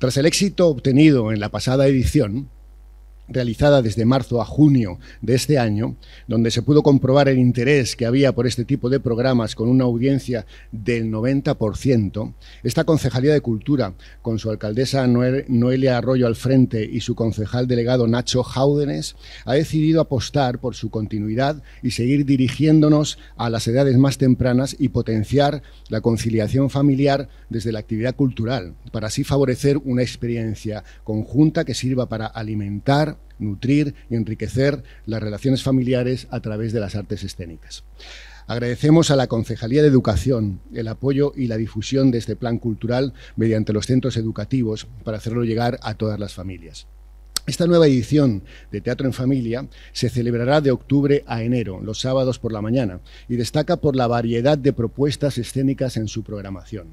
Tras el éxito obtenido en la pasada edición, realizada desde marzo a junio de este año, donde se pudo comprobar el interés que había por este tipo de programas con una audiencia del 90%, esta Concejalía de Cultura, con su alcaldesa Noelia Arroyo al frente y su concejal delegado Nacho Jáudenes, ha decidido apostar por su continuidad y seguir dirigiéndonos a las edades más tempranas y potenciar la conciliación familiar desde la actividad cultural, para así favorecer una experiencia conjunta que sirva para alimentar, nutrir y enriquecer las relaciones familiares a través de las artes escénicas. Agradecemos a la Concejalía de Educación el apoyo y la difusión de este plan cultural mediante los centros educativos para hacerlo llegar a todas las familias. Esta nueva edición de Teatro en Familia se celebrará de octubre a enero, los sábados por la mañana, y destaca por la variedad de propuestas escénicas en su programación.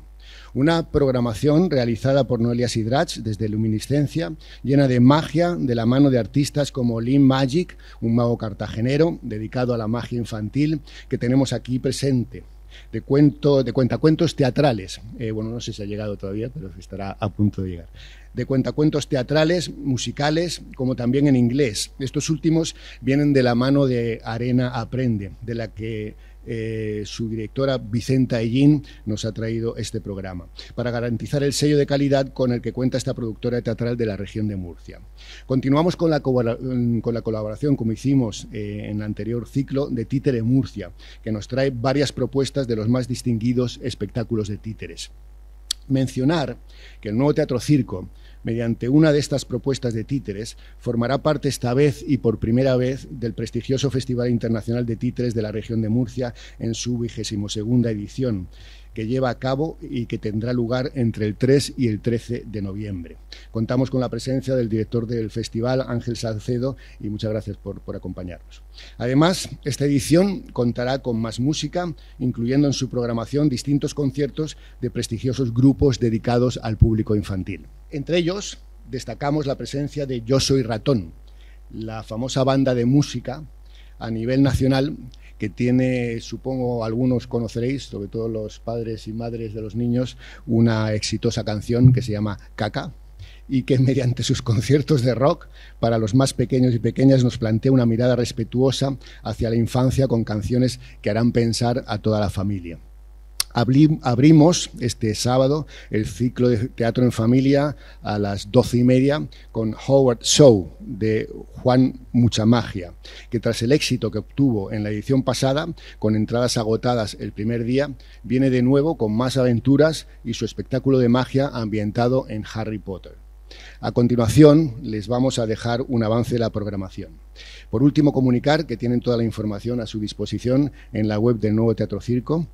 Una programación realizada por Noelia Sidrach desde Luminiscencia, llena de magia de la mano de artistas como Lin Magic, un mago cartagenero dedicado a la magia infantil que tenemos aquí presente, de cuentacuentos teatrales, bueno, no sé si ha llegado todavía, pero estará a punto de llegar, de cuentacuentos teatrales, musicales, como también en inglés. Estos últimos vienen de la mano de Arena Aprende, de la que su directora Vicenta Egin nos ha traído este programa, para garantizar el sello de calidad con el que cuenta esta productora teatral de la región de Murcia. Continuamos con la colaboración, como hicimos en el anterior ciclo, de Títeres Murcia, que nos trae varias propuestas de los más distinguidos espectáculos de títeres. Mencionar que el Nuevo Teatro Circo, mediante una de estas propuestas de títeres, formará parte esta vez y por primera vez del prestigioso Festival Internacional de Títeres de la Región de Murcia en su 22ª edición, que lleva a cabo y que tendrá lugar entre el 3 y el 13 de noviembre. Contamos con la presencia del director del festival, Ángel Salcedo, y muchas gracias por acompañarnos. Además, esta edición contará con más música, incluyendo en su programación distintos conciertos de prestigiosos grupos dedicados al público infantil. Entre ellos, destacamos la presencia de Yo Soy Ratón, la famosa banda de música a nivel nacional, que tiene, supongo, algunos conoceréis, sobre todo los padres y madres de los niños, una exitosa canción que se llama Caca, y que mediante sus conciertos de rock para los más pequeños y pequeñas nos plantea una mirada respetuosa hacia la infancia con canciones que harán pensar a toda la familia. Abrimos este sábado el ciclo de Teatro en Familia a las 12:30 con Howard Show de Juan Mucha Magia, que tras el éxito que obtuvo en la edición pasada, con entradas agotadas el primer día, viene de nuevo con más aventuras y su espectáculo de magia ambientado en Harry Potter. A continuación, les vamos a dejar un avance de la programación. Por último, comunicar que tienen toda la información a su disposición en la web del Nuevo Teatro Circo.